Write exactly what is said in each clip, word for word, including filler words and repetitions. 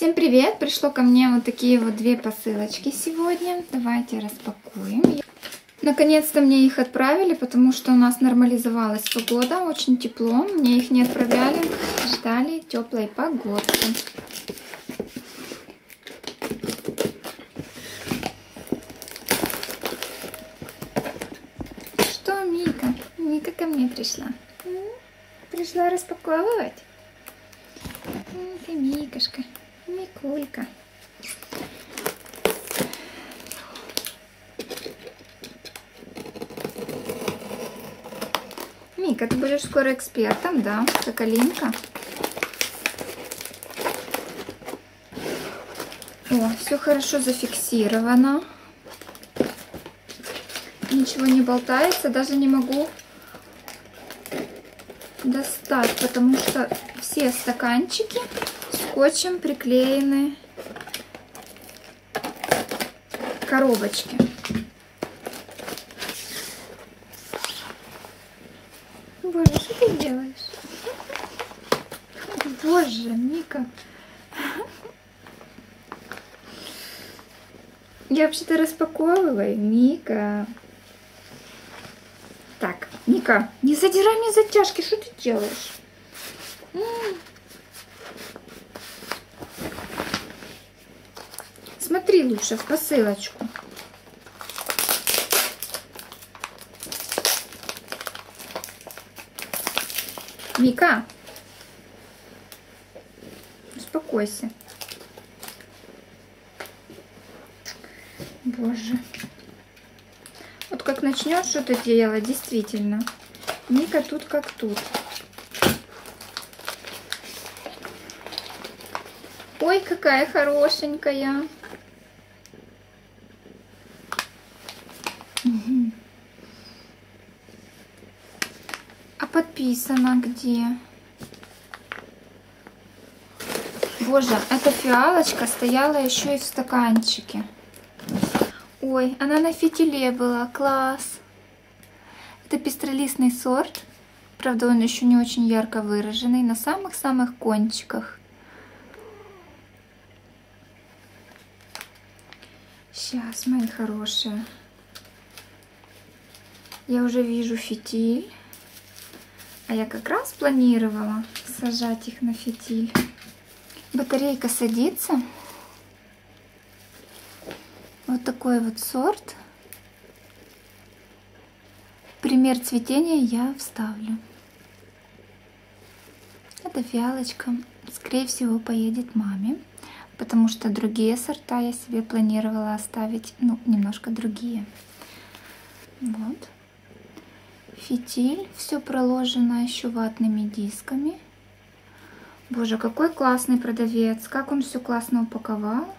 Всем привет! Пришло ко мне вот такие вот две посылочки сегодня. Давайте распакуем. Наконец-то мне их отправили, потому что у нас нормализовалась погода, очень тепло. Мне их не отправляли, ждали теплой погодки. Что, Мика? Мика ко мне пришла. Пришла распаковывать. Мика, Микашка, Микулька. Мика, ты будешь скоро экспертом, да? Соколенко. О, все хорошо зафиксировано. Ничего не болтается, даже не могу достать, потому что все стаканчики скотчем приклеены к коробочке. Боже, что ты делаешь? Боже, Мика. Я вообще-то распаковываю, Мика. Так, Ника, не задирай мне затяжки, что ты делаешь? М-м-м. Смотри лучше в посылочку. Мика, успокойся. Боже. Вот как начнет что-то делать, действительно. Ника тут как тут. Ой, какая хорошенькая. Угу. А подписано где? Боже, эта фиалочка стояла еще и в стаканчике. Ой, она на фитиле была, класс! Это пестролистный сорт, правда он еще не очень ярко выраженный, на самых-самых кончиках. Сейчас, мои хорошие, я уже вижу фитиль, а я как раз планировала сажать их на фитиль. Батарейка садится. Вот такой вот сорт. Пример цветения я вставлю. Эта фиалочка, скорее всего, поедет маме, потому что другие сорта я себе планировала оставить, ну, немножко другие. Вот. Фитиль. Все проложено еще ватными дисками. Боже, какой классный продавец. Как он все классно упаковал.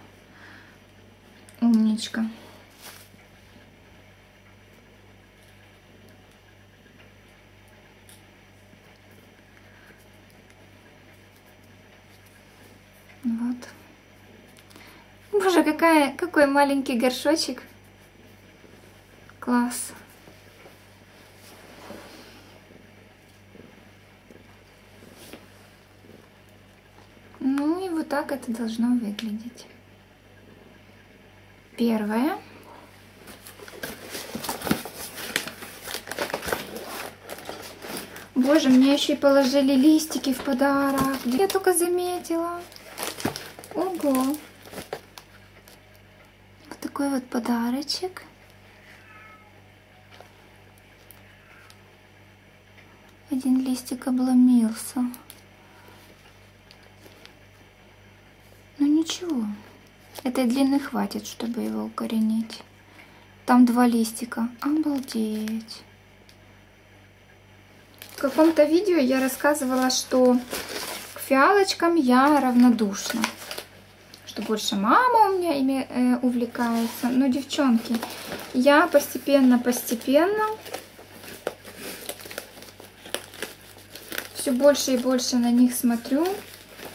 Умничка. Вот. Боже, какая, какой маленький горшочек. Класс. Ну и вот так это должно выглядеть. Первое. Боже, мне еще и положили листики в подарок. Я только заметила. Ого. Вот такой вот подарочек. Один листик обломился. Ну ничего. Этой длины хватит, чтобы его укоренить. Там два листика. Обалдеть. В каком-то видео я рассказывала, что к фиалочкам я равнодушна. Что больше мама у меня ими э, увлекается. Но, девчонки, я постепенно-постепенно все больше и больше на них смотрю.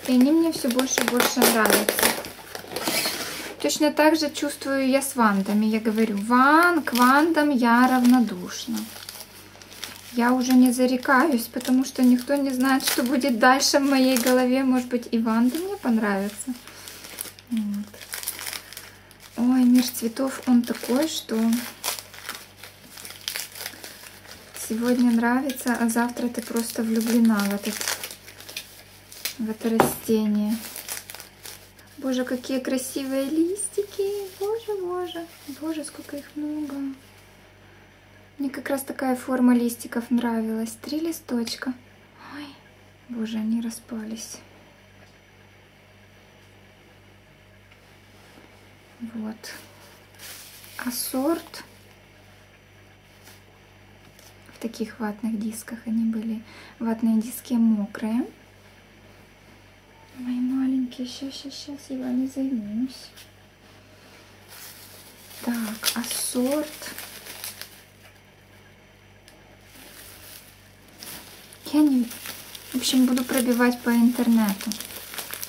И они мне все больше и больше нравятся. Точно так же чувствую я с вандами. Я говорю, ван, к вандам я равнодушна. Я уже не зарекаюсь, потому что никто не знает, что будет дальше в моей голове. Может быть, и ванды мне понравятся. Вот. Ой, мир цветов, он такой, что сегодня нравится, а завтра ты просто влюблена в, этот, в это растение. Боже, какие красивые листики. Боже, боже. Боже, сколько их много. Мне как раз такая форма листиков нравилась. Три листочка. Ой, боже, они распались. Вот. А сорт... В таких ватных дисках они были. Ватные диски мокрые. Мои маленькие. Сейчас, сейчас, сейчас я вами займусь. Так, а сорт... Я не... В общем, буду пробивать по интернету.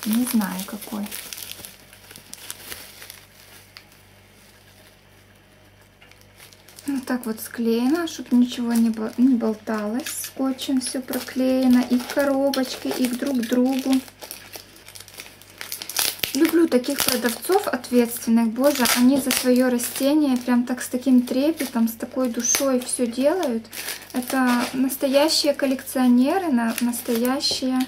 Не знаю, какой. Вот так вот склеено, чтобы ничего не болталось. Скотчем все проклеено. И к коробочке, и друг к другу. Люблю таких продавцов ответственных. Боже, они за свое растение прям так с таким трепетом, с такой душой все делают. Это настоящие коллекционеры, настоящие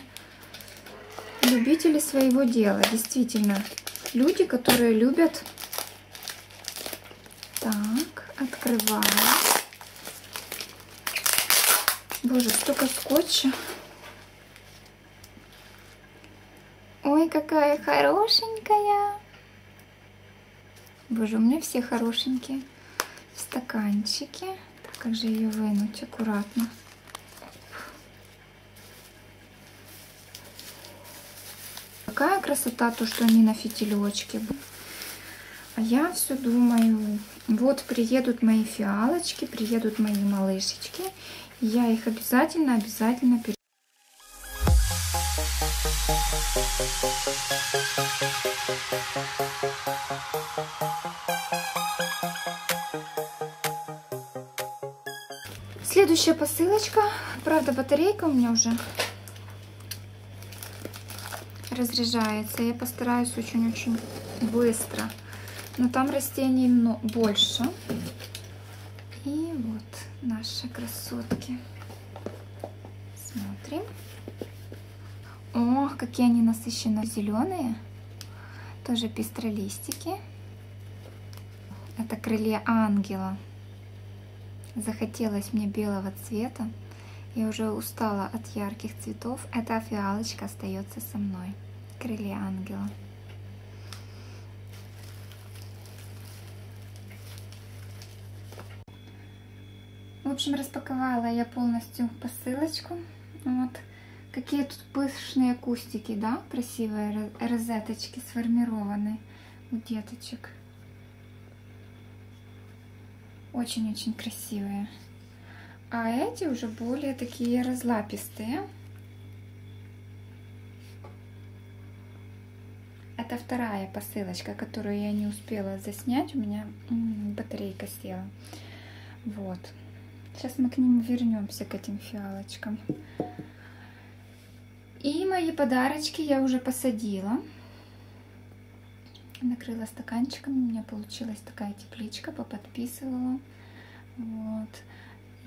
любители своего дела. Действительно, люди, которые любят... Так... Открываю. Боже, столько скотча. Ой, какая хорошенькая. Боже, у меня все хорошенькие в стаканчике. Так, как же ее вынуть аккуратно? Какая красота, то, что они на фитилечке. А я все думаю, вот приедут мои фиалочки, приедут мои малышечки, и я их обязательно, обязательно переведу. Следующая посылочка, правда, батарейка у меня уже разряжается, я постараюсь очень-очень быстро. Но там растений больше. И вот наши красотки. Смотрим. Ох, какие они насыщенно зеленые. Тоже пестролистики. Это крылья ангела. Захотелось мне белого цвета. Я уже устала от ярких цветов. Эта фиалочка остается со мной. Крылья ангела. В общем, распаковала я полностью посылочку. Вот. Какие тут пышные кустики, да? Красивые розеточки сформированы у деточек. Очень-очень красивые. А эти уже более такие разлапистые. Это вторая посылочка, которую я не успела заснять. У меня батарейка села. Вот. Сейчас мы к ним вернемся, к этим фиалочкам. И мои подарочки я уже посадила. Накрыла стаканчиком. У меня получилась такая тепличка, поподписывала. Вот.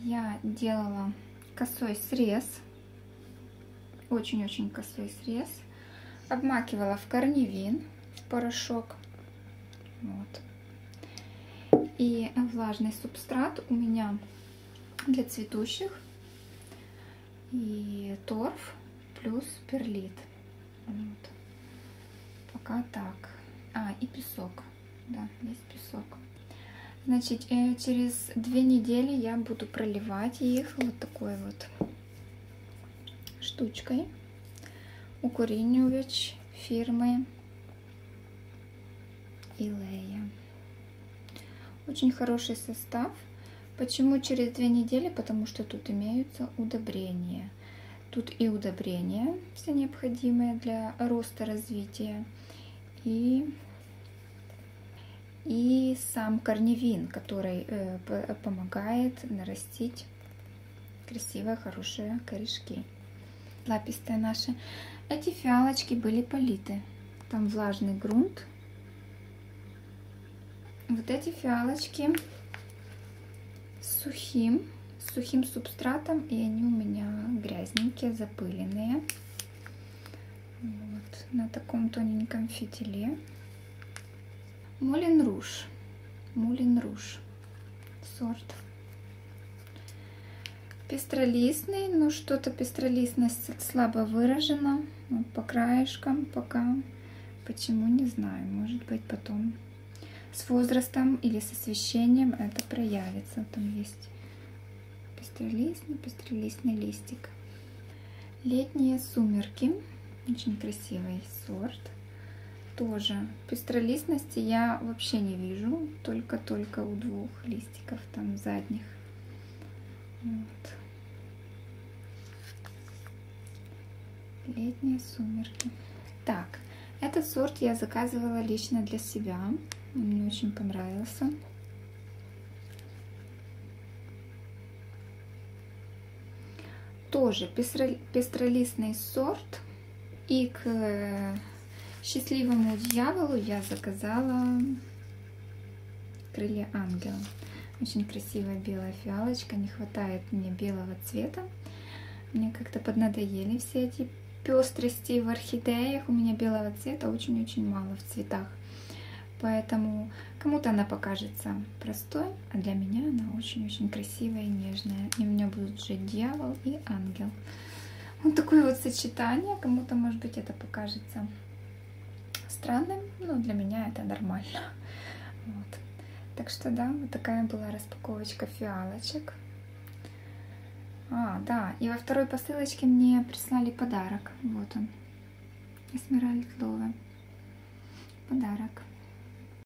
Я делала косой срез. Очень-очень косой срез. Обмакивала в корневин порошок. Вот. И влажный субстрат у меня... для цветущих, и торф плюс перлит. Вот. Пока так. А, и песок. Да, есть песок. Значит, через две недели я буду проливать их вот такой вот штучкой у Куриневич фирмы Лея. Очень хороший состав. Почему через две недели? Потому что тут имеются удобрения. Тут и удобрения, все необходимые для роста, развития, и, и сам корневин, который э, помогает нарастить красивые, хорошие корешки. Лапистые наши. Эти фиалочки были политы. Там влажный грунт, вот эти фиалочки с сухим, с сухим субстратом, и они у меня грязненькие, запыленные. Вот, на таком тоненьком фитиле. Мулен Руж. Мулен Руж. Сорт пестролистный, но что-то пестролистность слабо выражена. Вот по краешкам пока. Почему, не знаю. Может быть, потом с возрастом или с освещением это проявится. Там есть пестролистный, пестролистный листик. Летние сумерки. Очень красивый сорт. Тоже пестролистности я вообще не вижу. Только-только у двух листиков там задних. Вот. Летние сумерки. Так, этот сорт я заказывала лично для себя. Он мне очень понравился. Тоже пестролистный сорт. И к счастливому дьяволу я заказала крылья ангела. Очень красивая белая фиалочка. Не хватает мне белого цвета. Мне как-то поднадоели все эти пестрости в орхидеях. У меня белого цвета очень-очень мало в цветах. Поэтому кому-то она покажется простой, а для меня она очень-очень красивая и нежная. И у меня будут жить дьявол и ангел. Вот такое вот сочетание. Кому-то, может быть, это покажется странным, но для меня это нормально. Вот. Так что, да, вот такая была распаковочка фиалочек. А, да, и во второй посылочке мне прислали подарок. Вот он. Эсмиральд Лова. Подарок.